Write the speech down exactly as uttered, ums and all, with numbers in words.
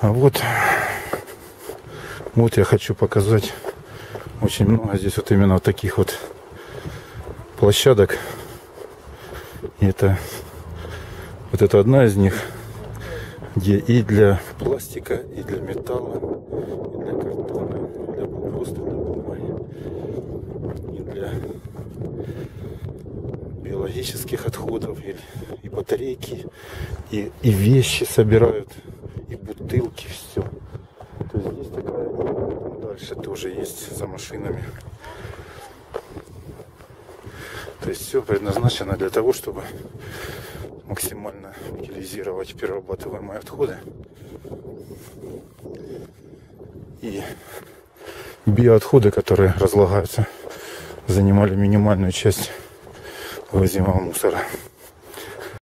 А вот, вот я хочу показать, очень много здесь вот именно вот таких вот площадок. И это вот это одна из них, где и для пластика, и для металла, и для картона, и для просто для бумаги, и для биологических отходов, и, и батарейки, и, и вещи собирают, и бутылки, все. То есть здесь такая, дальше тоже есть за машинами. То есть все предназначено для того, чтобы максимально утилизировать перерабатываемые отходы. И биоотходы, которые разлагаются, занимали минимальную часть вывозимого мусора.